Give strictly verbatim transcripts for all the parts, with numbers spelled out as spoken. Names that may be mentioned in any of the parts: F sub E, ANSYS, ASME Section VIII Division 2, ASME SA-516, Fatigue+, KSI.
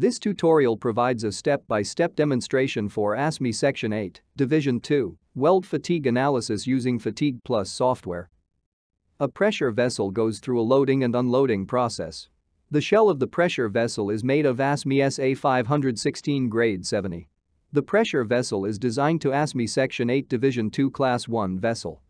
This tutorial provides a step-by-step demonstration for A S M E Section eight, Division two, weld fatigue analysis using Fatigue+ software. A pressure vessel goes through a loading and unloading process. The shell of the pressure vessel is made of A S M E S A five sixteen grade seventy. The pressure vessel is designed to A S M E Section eight Division two Class one vessel.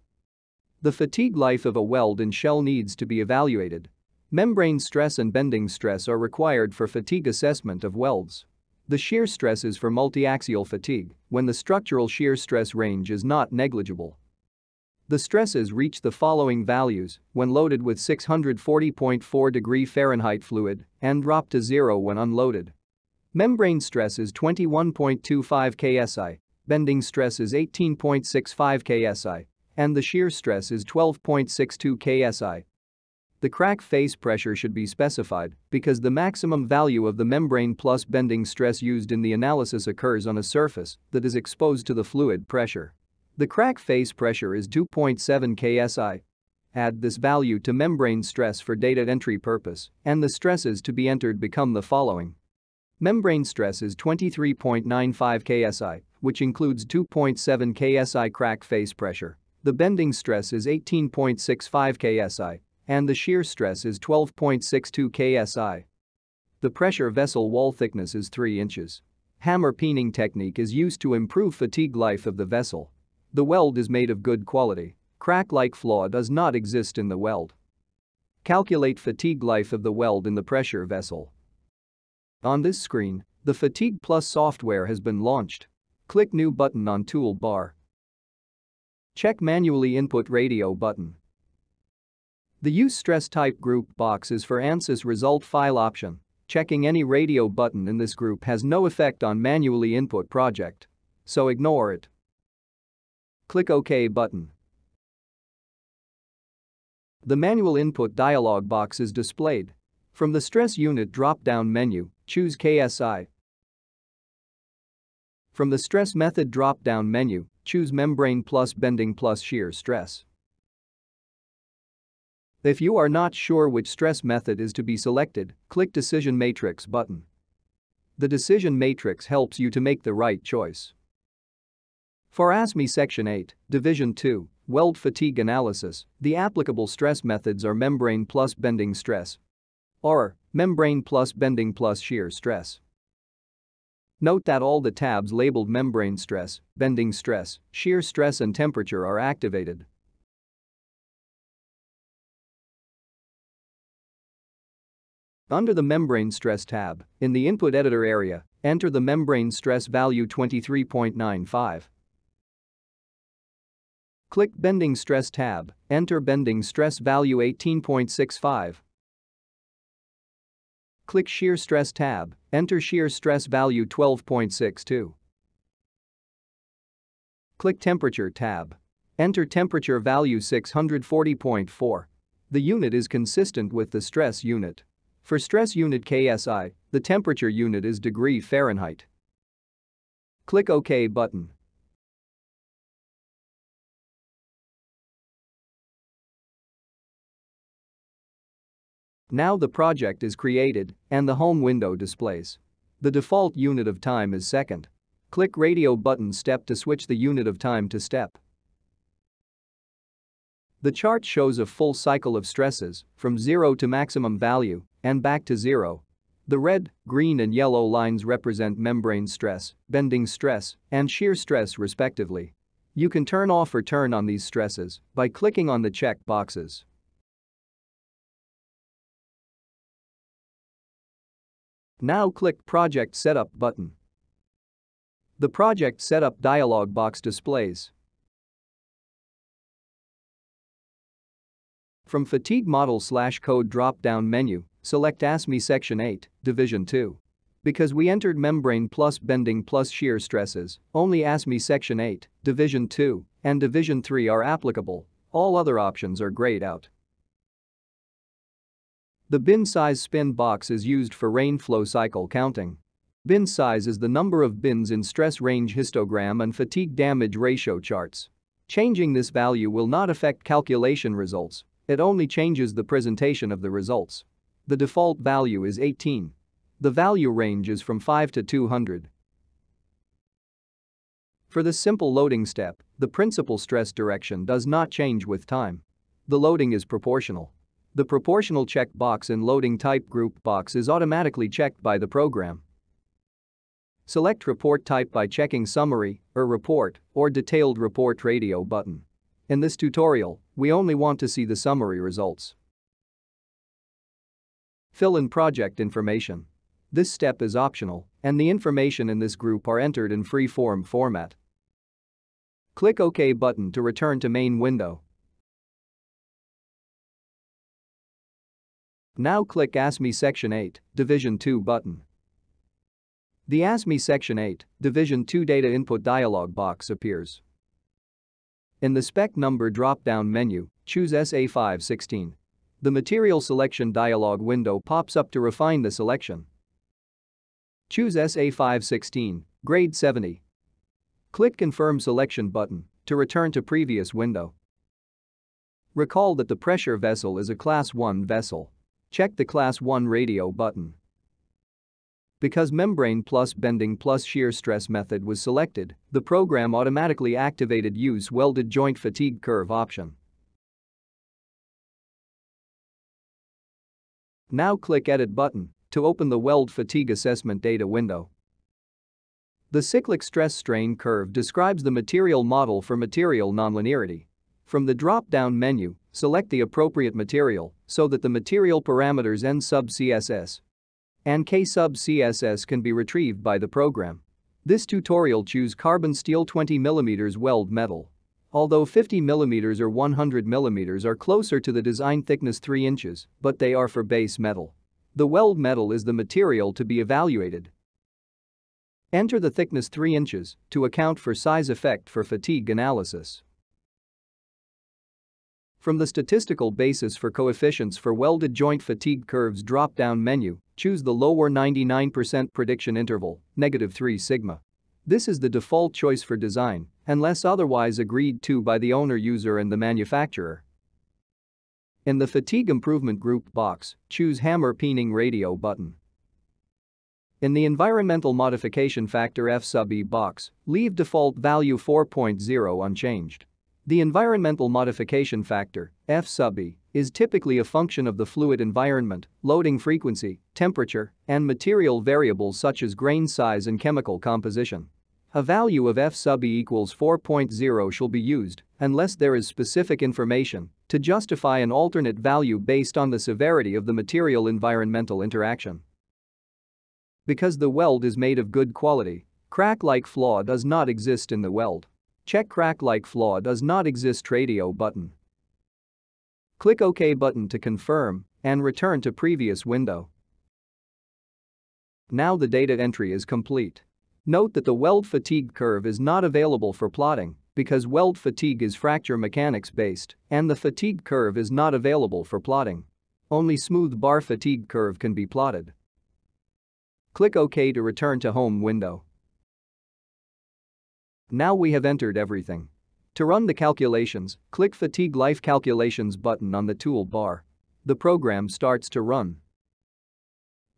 The fatigue life of a weld in shell needs to be evaluated. Membrane stress and bending stress are required for fatigue assessment of welds. The shear stress is for multiaxial fatigue when the structural shear stress range is not negligible. The stresses reach the following values when loaded with six hundred forty point four degrees Fahrenheit fluid and drop to zero when unloaded. Membrane stress is twenty-one point two five K S I, bending stress is eighteen point six five K S I, and the shear stress is twelve point six two K S I. The crack face pressure should be specified because the maximum value of the membrane plus bending stress used in the analysis occurs on a surface that is exposed to the fluid pressure. The crack face pressure is two point seven K S I. Add this value to membrane stress for data entry purpose, and the stresses to be entered become the following. Membrane stress is twenty-three point nine five K S I, which includes two point seven K S I crack face pressure. The bending stress is eighteen point six five K S I. And the shear stress is twelve point six two K S I. The pressure vessel wall thickness is three inches. Hammer peening technique is used to improve fatigue life of the vessel. The weld is made of good quality. Crack-like flaw does not exist in the weld. Calculate fatigue life of the weld in the pressure vessel. On this screen, the Fatigue+ software has been launched. Click New button on toolbar. Check Manually Input Radio button. The Use Stress Type Group box is for ANSYS result file option. Checking any radio button in this group has no effect on manually input project. So ignore it. Click OK button. The manual input dialog box is displayed. From the Stress Unit drop-down menu, choose K S I. From the Stress Method drop-down menu, choose Membrane plus Bending plus Shear Stress. If you are not sure which stress method is to be selected, click Decision Matrix button. The decision matrix helps you to make the right choice. For A S M E Section eight, Division two, Weld Fatigue Analysis, the applicable stress methods are membrane plus bending stress or membrane plus bending plus shear stress. Note that all the tabs labeled membrane stress, bending stress, shear stress and temperature are activated. Under the Membrane Stress tab, in the Input Editor area, enter the membrane stress value twenty-three point nine five. Click Bending Stress tab, enter bending stress value eighteen point six five. Click Shear Stress tab, enter shear stress value twelve point six two. Click Temperature tab, enter temperature value six hundred forty point four. The unit is consistent with the stress unit. For stress unit K S I, the temperature unit is degree Fahrenheit. Click OK button. Now the project is created and the home window displays. The default unit of time is second. Click Radio button step to switch the unit of time to step. The chart shows a full cycle of stresses, from zero to maximum value, and back to zero. The red, green and yellow lines represent membrane stress, bending stress, and shear stress respectively. You can turn off or turn on these stresses by clicking on the check boxes. Now click Project Setup button. The Project Setup dialog box displays. From Fatigue Model slash Code drop-down menu, select A S M E Section eight, Division two. Because we entered membrane plus bending plus shear stresses, only A S M E Section eight, Division two, and Division three are applicable. All other options are grayed out. The bin size spin box is used for rain flow cycle counting. Bin size is the number of bins in stress range histogram and fatigue damage ratio charts. Changing this value will not affect calculation results. It only changes the presentation of the results. The default value is eighteen. The value range is from five to two hundred. For this simple loading step, the principal stress direction does not change with time. The loading is proportional. The proportional checkbox in loading type group box is automatically checked by the program. Select report type by checking summary, or report, or detailed report radio button. In this tutorial, we only want to see the summary results. Fill in project information. This step is optional, and the information in this group are entered in free form format. Click OK button to return to main window. Now click A S M E Section eight, Division two button. The A S M E Section eight, Division two Data Input dialog box appears. In the Spec Number drop-down menu, choose S A five sixteen. The Material Selection dialog window pops up to refine the selection. Choose S A five sixteen, Grade seventy. Click Confirm Selection button to return to previous window. Recall that the pressure vessel is a Class one vessel. Check the Class one radio button. Because membrane plus bending plus shear stress method was selected, the program automatically activated use welded joint fatigue curve option. Now click Edit button to open the weld fatigue assessment data window. The cyclic stress strain curve describes the material model for material nonlinearity. From the drop-down menu, select the appropriate material so that the material parameters N sub C S S and K sub C S S can be retrieved by the program. This tutorial choose carbon steel twenty millimeter weld metal. Although fifty millimeter or one hundred millimeter are closer to the design thickness three inches, but they are for base metal. The weld metal is the material to be evaluated. Enter the thickness three inches to account for size effect for fatigue analysis. From the statistical basis for coefficients for welded joint fatigue curves drop-down menu, choose the lower ninety-nine percent prediction interval, negative three sigma. This is the default choice for design, unless otherwise agreed to by the owner user and the manufacturer. In the Fatigue Improvement Group box, choose Hammer Peening Radio button. In the Environmental Modification Factor F sub E box, leave default value four point zero unchanged. The environmental modification factor, F sub E, is typically a function of the fluid environment, loading frequency, temperature, and material variables such as grain size and chemical composition. A value of F sub E equals four point zero shall be used unless there is specific information to justify an alternate value based on the severity of the material-environmental interaction. Because the weld is made of good quality, crack-like flaw does not exist in the weld. Check Crack-like flaw does not exist radio button. Click OK button to confirm and return to previous window. Now the data entry is complete. Note that the weld fatigue curve is not available for plotting because weld fatigue is fracture mechanics based and the fatigue curve is not available for plotting. Only smooth bar fatigue curve can be plotted. Click OK to return to home window. Now we have entered everything. To run the calculations, click Fatigue Life Calculations button on the toolbar. The program starts to run.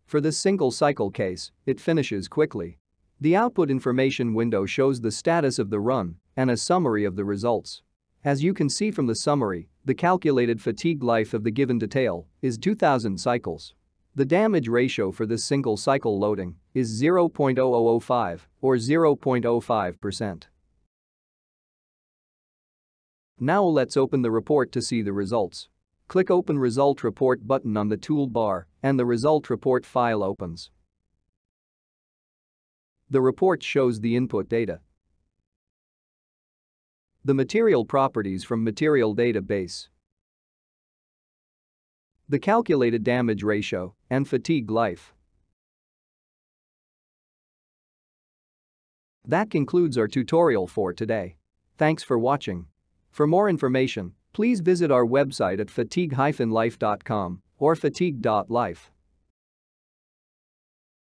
For this single cycle case, it finishes quickly. The output information window shows the status of the run and a summary of the results. As you can see from the summary, the calculated fatigue life of the given detail is two thousand cycles. The damage ratio for this single cycle loading is zero point zero zero zero five or zero point zero five percent. Now let's open the report to see the results. Click Open Result Report button on the toolbar and the result report file opens. The report shows the input data, the material properties from material database, the calculated damage ratio, and fatigue life. That concludes our tutorial for today. Thanks for watching. For more information, please visit our website at fatigue dash life dot com or fatigue dot life.